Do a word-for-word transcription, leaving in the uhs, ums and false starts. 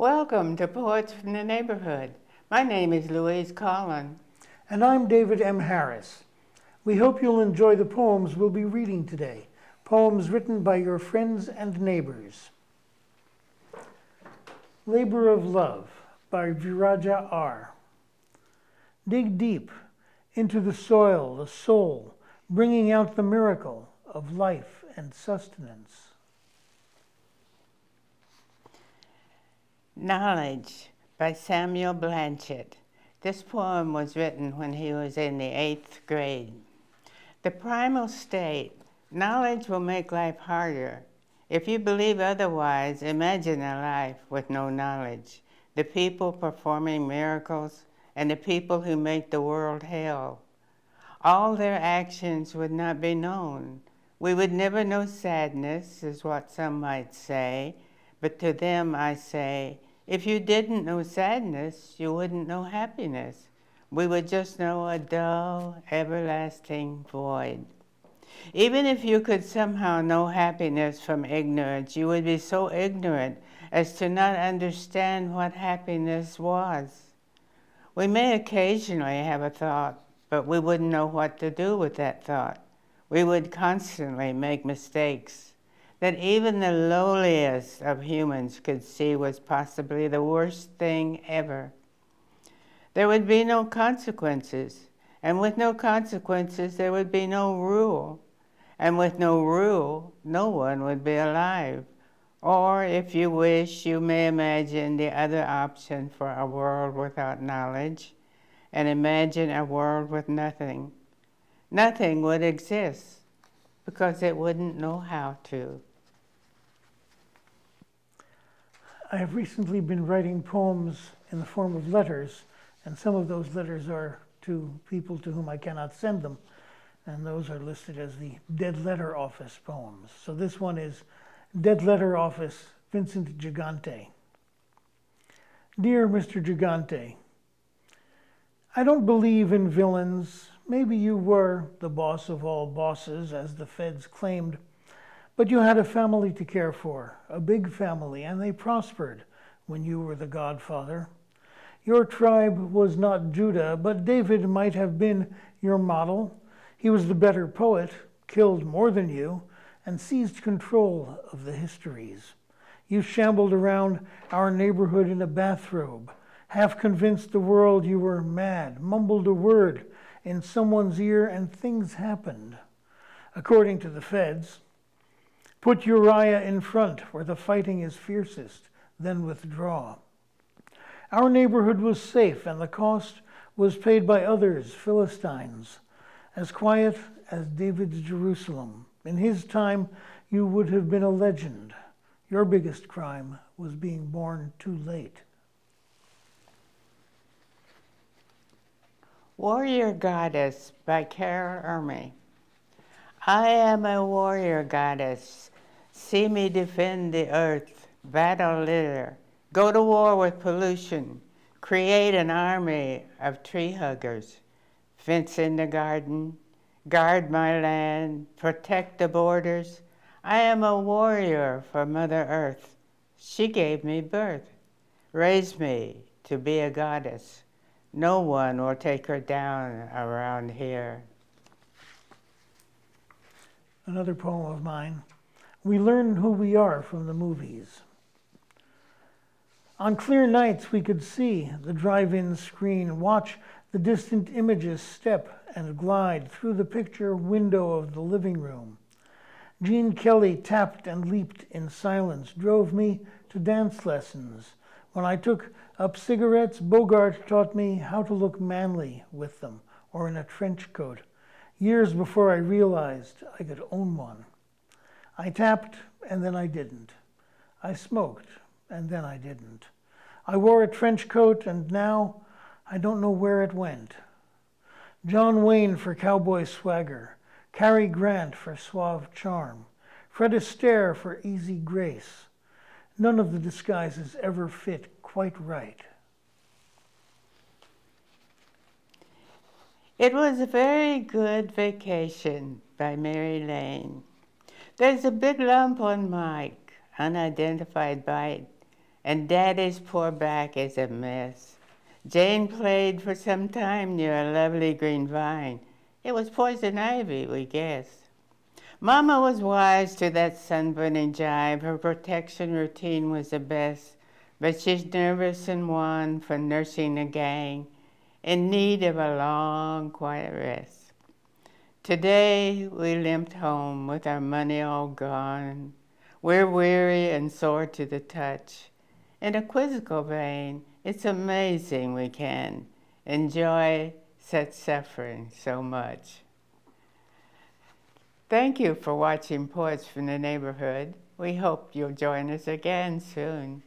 Welcome to Poets from the Neighborhood. My name is Louise Colln. And I'm David M. Harris. We hope you'll enjoy the poems we'll be reading today, poems written by your friends and neighbors. Labor of Love by VeerajaR. Dig deep into the soil, the soul, bringing out the miracle of life and sustenance. Knowledge by Samuel Blanchet. This poem was written when he was in the eighth grade. The primal state, knowledge will make life harder. If you believe otherwise, imagine a life with no knowledge. The people performing miracles and the people who make the world hell. All their actions would not be known. We would never know sadness, is what some might say, but to them I say, if you didn't know sadness, you wouldn't know happiness. We would just know a dull, everlasting void. Even if you could somehow know happiness from ignorance, you would be so ignorant as to not understand what happiness was. We may occasionally have a thought, but we wouldn't know what to do with that thought. We would constantly make mistakes that even the lowliest of humans could see was possibly the worst thing ever. There would be no consequences, and with no consequences there would be no rule, and with no rule no one would be alive. Or, if you wish, you may imagine the other option for a world without knowledge, and imagine a world with nothing. Nothing would exist, because it wouldn't know how to. I have recently been writing poems in the form of letters, and some of those letters are to people to whom I cannot send them, and those are listed as the Dead Letter Office poems. So this one is Dead Letter Office, Vincent Gigante. Dear Mister Gigante, I don't believe in villains. Maybe you were the boss of all bosses, as the feds claimed, but you had a family to care for, a big family, and they prospered when you were the godfather. Your tribe was not Judah, but David might have been your model. He was the better poet, killed more than you, and seized control of the histories. You shambled around our neighborhood in a bathrobe, half convinced the world you were mad, mumbled a word in someone's ear, and things happened. According to the feds, put Uriah in front where the fighting is fiercest, then withdraw. Our neighborhood was safe, and the cost was paid by others, Philistines, as quiet as David's Jerusalem. In his time, you would have been a legend. Your biggest crime was being born too late. Warrior Goddess by Carole Urmy. I am a warrior goddess. See me defend the earth, battle litter, go to war with pollution, create an army of tree huggers, fence in the garden, guard my land, protect the borders. I am a warrior for Mother Earth. She gave me birth, raised me to be a goddess. No one will take her down around here. Another poem of mine. We learn who we are from the movies. On clear nights, we could see the drive-in screen, watch the distant images step and glide through the picture window of the living room. Gene Kelly tapped and leaped in silence, drove me to dance lessons. When I took up cigarettes, Bogart taught me how to look manly with them, or in a trench coat, years before I realized I could own one. I tapped, and then I didn't. I smoked, and then I didn't. I wore a trench coat, and now I don't know where it went. John Wayne for cowboy swagger, Cary Grant for suave charm, Fred Astaire for easy grace. None of the disguises ever fit quite right. It was a very good vacation by Merry Lane. There's a big lump on Mike, unidentified bite, and Daddy's poor back is a mess. Jane played for some time near a lovely green vine. It was poison ivy, we guessed. Mama was wise to that sunburning jibe. Her protection routine was the best, but she's nervous and wan for nursing a gang, in need of a long, quiet rest. Today, we limped home with our money all gone. We're weary and sore to the touch. In a quizzical vein, it's amazing we can enjoy such suffering so much. Thank you for watching Poets from the Neighborhood. We hope you'll join us again soon.